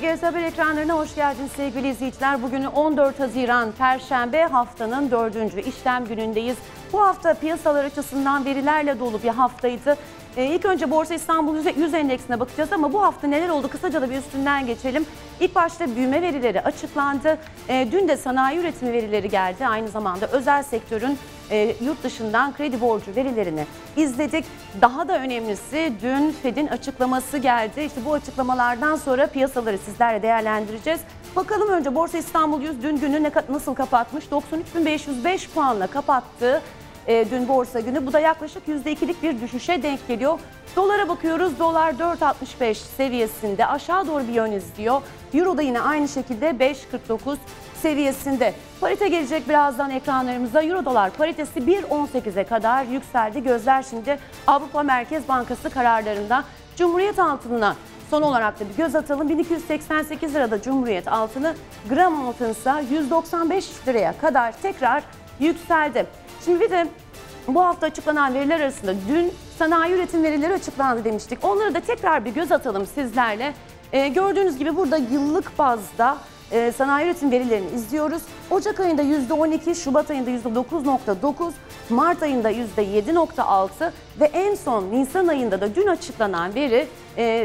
TGS Haber ekranlarına hoş geldiniz sevgili izleyiciler. Bugün 14 Haziran Perşembe, haftanın 4. işlem günündeyiz. Bu hafta piyasalar açısından verilerle dolu bir haftaydı. İlk önce Borsa İstanbul 100 endeksine bakacağız ama bu hafta neler oldu kısaca da bir üstünden geçelim. İlk başta büyüme verileri açıklandı. Dün de sanayi üretimi verileri geldi. Aynı zamanda özel sektörün yurt dışından kredi borcu verilerini izledik. Daha da önemlisi dün Fed'in açıklaması geldi. İşte bu açıklamalardan sonra piyasaları sizlerle değerlendireceğiz. Bakalım önce Borsa İstanbul 100 dün günü nasıl kapatmış? 93.505 puanla kapattı. Dün borsa günü. Bu da yaklaşık %2'lik bir düşüşe denk geliyor. Dolara bakıyoruz. Dolar 4.65 seviyesinde aşağı doğru bir yön izliyor. Euro da yine aynı şekilde 5.49 seviyesinde. Parite gelecek birazdan ekranlarımıza. Euro dolar paritesi 1.18'e kadar yükseldi. Gözler şimdi Avrupa Merkez Bankası kararlarında. Cumhuriyet altınına son olarak da bir göz atalım. 1288 lirada Cumhuriyet altını, gram altınsa 195 liraya kadar tekrar yükseldi. Şimdi bir de bu hafta açıklanan veriler arasında dün sanayi üretim verileri açıklandı demiştik. Onlara da tekrar bir göz atalım sizlerle. Gördüğünüz gibi burada yıllık bazda sanayi üretim verilerini izliyoruz. Ocak ayında %12, Şubat ayında %9.9, Mart ayında %7.6 ve en son Nisan ayında da dün açıklanan veri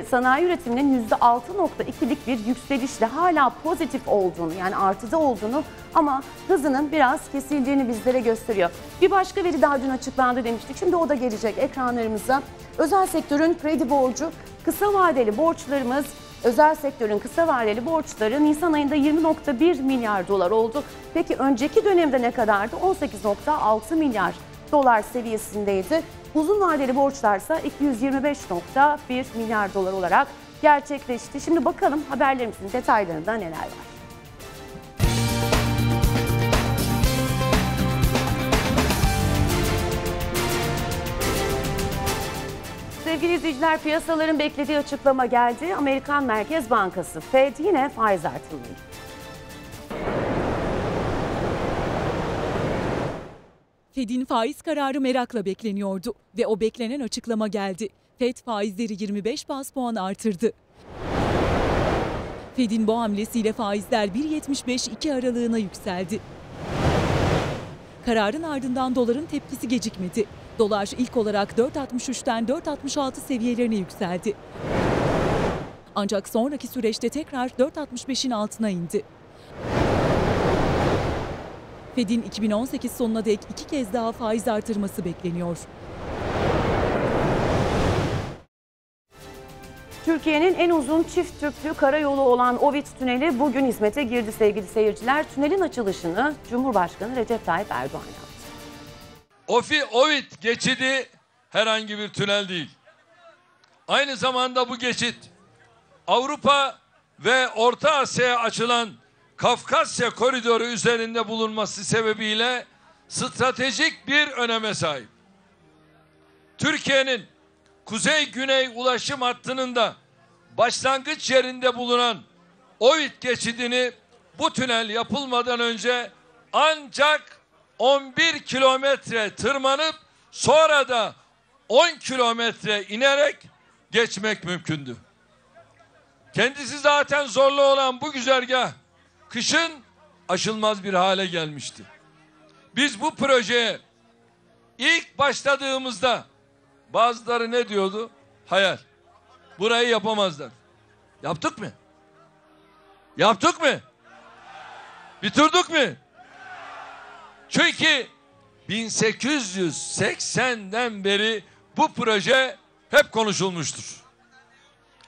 sanayi üretiminin %6.2'lik bir yükselişle hala pozitif olduğunu, yani artıda olduğunu ama hızının biraz kesildiğini bizlere gösteriyor. Bir başka veri daha dün açıklandı demiştik. Şimdi o da gelecek ekranlarımıza. Özel sektörün kredi borcu, kısa vadeli borçlarımız, özel sektörün kısa vadeli borçları Nisan ayında 20.1 milyar dolar oldu. Peki önceki dönemde ne kadardı? 18.6 milyar dolar seviyesindeydi. Uzun vadeli borçlarsa 225.1 milyar dolar olarak gerçekleşti. Şimdi bakalım haberlerimizin detaylarında neler var. Sevgili izleyiciler, piyasaların beklediği açıklama geldi. Amerikan Merkez Bankası Fed yine faiz artırımı. Fed'in faiz kararı merakla bekleniyordu ve o beklenen açıklama geldi. Fed faizleri 25 baz puan artırdı. Fed'in bu hamlesiyle faizler 1.75-2 aralığına yükseldi. Kararın ardından doların tepkisi gecikmedi. Dolar ilk olarak 4.63'ten 4.66 seviyelerine yükseldi. Ancak sonraki süreçte tekrar 4.65'in altına indi. Fed'in 2018 sonuna dek 2 kez daha faiz artırması bekleniyor. Türkiye'nin en uzun çift tüplü karayolu olan Ovit Tüneli bugün hizmete girdi sevgili seyirciler. Tünelin açılışını Cumhurbaşkanı Recep Tayyip Erdoğan yaptı. Ovit geçidi herhangi bir tünel değil. Aynı zamanda bu geçit Avrupa ve Orta Asya'ya açılan Kafkasya koridoru üzerinde bulunması sebebiyle stratejik bir öneme sahip. Türkiye'nin kuzey-güney ulaşım hattının da başlangıç yerinde bulunan Ovit geçidini bu tünel yapılmadan önce ancak 11 kilometre tırmanıp sonra da 10 kilometre inerek geçmek mümkündü. Kendisi zaten zorlu olan bu güzergah kışın aşılmaz bir hale gelmişti. Biz bu projeye ilk başladığımızda bazıları ne diyordu? Hayal. Burayı yapamazlar. Yaptık mı? Yaptık mı? Bitirdik mi? Çünkü 1880'den beri bu proje hep konuşulmuştur.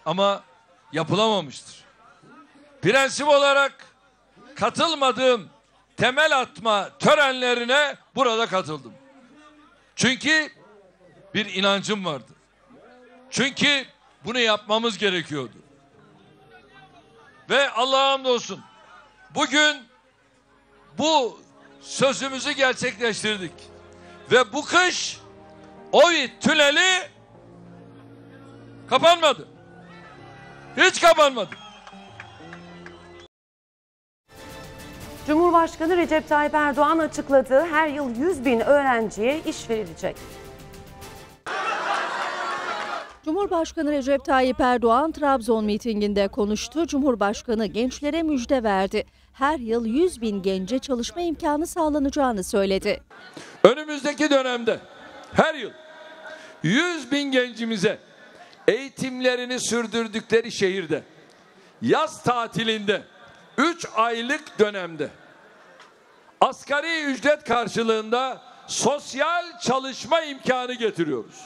Ama yapılamamıştır. Prensip olarak katılmadığım temel atma törenlerine burada katıldım. Çünkü bir inancım vardı. Çünkü bunu yapmamız gerekiyordu. Ve Allah'a hamdolsun bugün bu sözümüzü gerçekleştirdik. Ve bu kış Ovit Tüneli kapanmadı. Hiç kapanmadı. Cumhurbaşkanı Recep Tayyip Erdoğan açıkladı. Her yıl 100 bin öğrenciye iş verilecek. Cumhurbaşkanı Recep Tayyip Erdoğan Trabzon mitinginde konuştu. Cumhurbaşkanı gençlere müjde verdi. Her yıl 100.000 gence çalışma imkanı sağlanacağını söyledi. Önümüzdeki dönemde her yıl 100.000 gencimize eğitimlerini sürdürdükleri şehirde, yaz tatilinde, 3 aylık dönemde asgari ücret karşılığında sosyal çalışma imkanı getiriyoruz.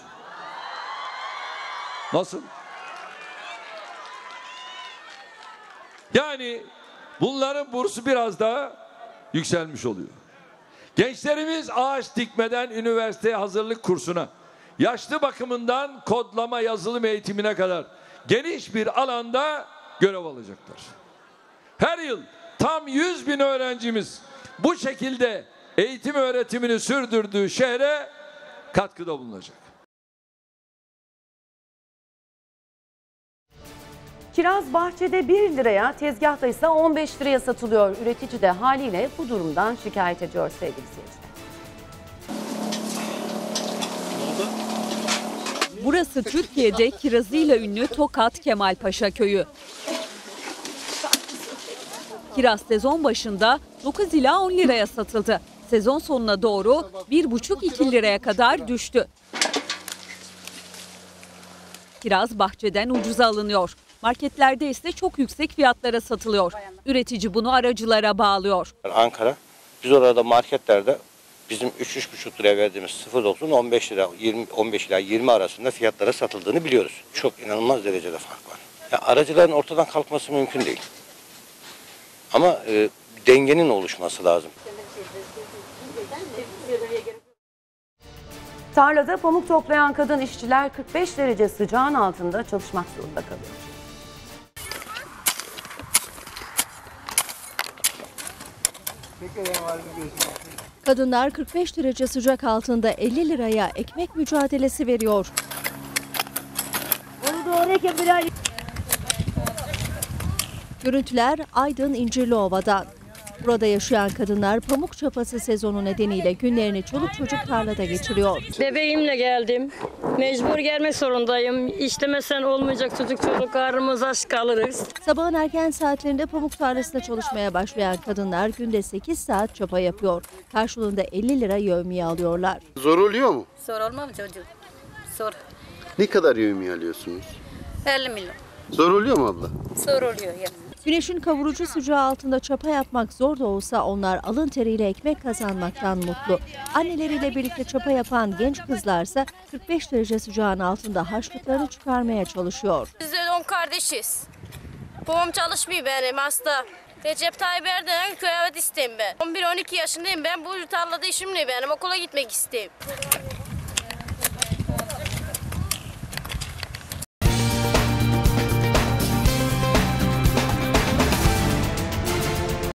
Nasıl? Yani bunların bursu biraz daha yükselmiş oluyor. Gençlerimiz ağaç dikmeden üniversiteye hazırlık kursuna, yaşlı bakımından kodlama, yazılım eğitimine kadar geniş bir alanda görev alacaklar. Her yıl tam 100.000 öğrencimiz bu şekilde eğitim öğretimini sürdürdüğü şehre katkıda bulunacak. Kiraz bahçede 1 liraya, tezgahta ise 15 liraya satılıyor. Üretici de haliyle bu durumdan şikayet ediyor sevgili seyirciler. Burası Türkiye'de kirazıyla ünlü Tokat Kemalpaşa köyü. Kiraz sezon başında 9 ila 10 liraya satıldı. Sezon sonuna doğru 1,5-2 liraya kadar düştü. Kiraz bahçeden ucuza alınıyor. Marketlerde ise çok yüksek fiyatlara satılıyor. Üretici bunu aracılara bağlıyor. Ankara, biz orada marketlerde bizim 3-3,5 liraya verdiğimiz 0,90 15 lira, 15 ila 20 arasında fiyatlara satıldığını biliyoruz. Çok inanılmaz derecede fark var. Yani aracıların ortadan kalkması mümkün değil. Ama dengenin oluşması lazım. Tarlada pamuk toplayan kadın işçiler 45 derece sıcağın altında çalışmak zorunda kalıyor. Kadınlar 45 derece sıcak altında 50 liraya ekmek mücadelesi veriyor. Görüntüler Aydın İncirliova'dan. Burada yaşayan kadınlar pamuk çapası sezonu nedeniyle günlerini çoluk çocuk tarlada geçiriyor. Bebeğimle geldim. Mecbur gelmek zorundayım. İşlemesen olmayacak, çocuk çocuk karnımız aç kalırız. Sabahın erken saatlerinde pamuk tarlasında çalışmaya başlayan kadınlar günde 8 saat çapa yapıyor. Karşılığında 50 lira yevmiye alıyorlar. Zor oluyor mu? Zor olmaz mı çocuğum? Zor. Ne kadar yevmiye alıyorsunuz? 50 milyon. Zor oluyor mu abla? Zor oluyor ya. Güneşin kavurucu sıcağı altında çapa yapmak zor da olsa onlar alın teriyle ekmek kazanmaktan mutlu. Anneleriyle birlikte çapa yapan genç kızlarsa 45 derece sıcağın altında harçlıklarını çıkarmaya çalışıyor. Biz de 10 kardeşiz. Babam çalışmıyor, benim hasta. Recep Tayyip Erdoğan köy evet isteyim ben. 11-12 yaşındayım ben, bu tarlada işim ne benim, okula gitmek isteyim.